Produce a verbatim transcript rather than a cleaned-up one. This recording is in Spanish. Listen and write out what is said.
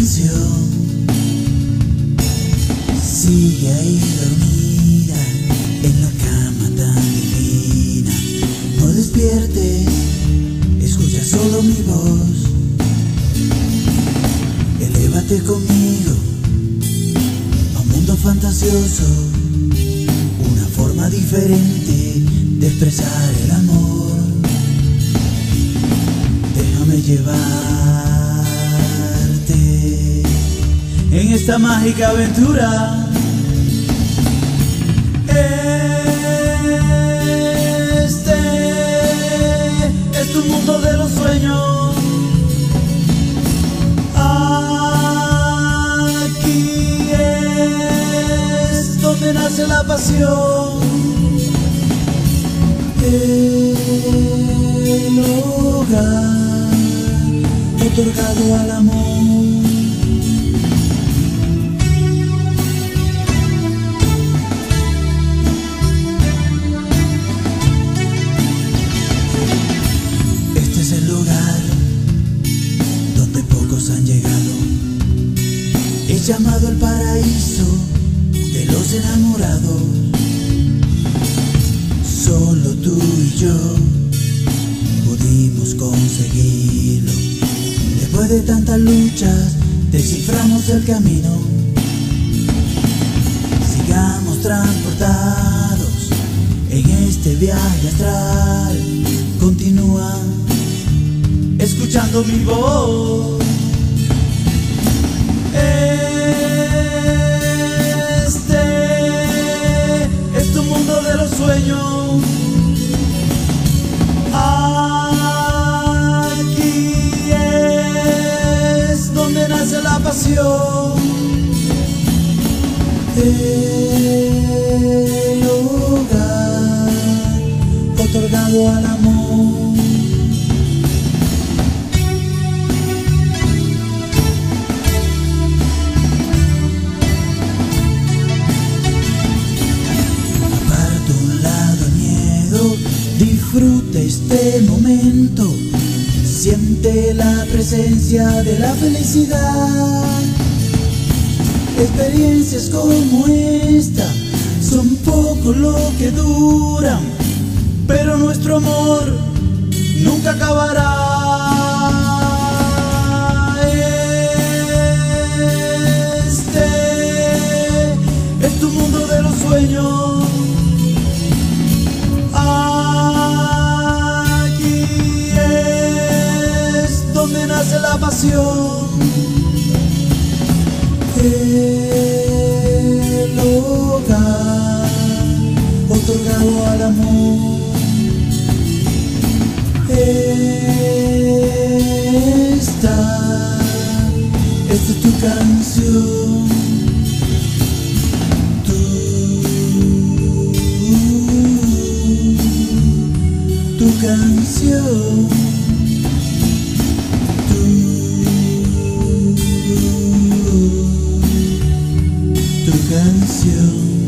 canción sigue ahí dormida en la cama tan divina. No despiertes, escucha solo mi voz. Elévate conmigo a un mundo fantasioso, una forma diferente de expresar el amor. Déjame llevar en esta mágica aventura. Este es tu mundo de los sueños. Aquí es donde nace la pasión. El hogar otorgado al amor. Han llegado, es llamado el paraíso de los enamorados. Solo tú y yo pudimos conseguirlo. Después de tantas luchas desciframos el camino. Sigamos transportados en este viaje astral. Continúa escuchando mi voz. Aquí es donde nace la pasión. El hogar otorgado al amor. Disfruta este momento, siente la presencia de la felicidad. Experiencias como esta son poco lo que duran, pero nuestro amor nunca acabará. Este es tu mundo de los sueños. La pasión, el hogar otorgado al amor. Esta, esta es tu canción. Tu, tu canción. Tu canción.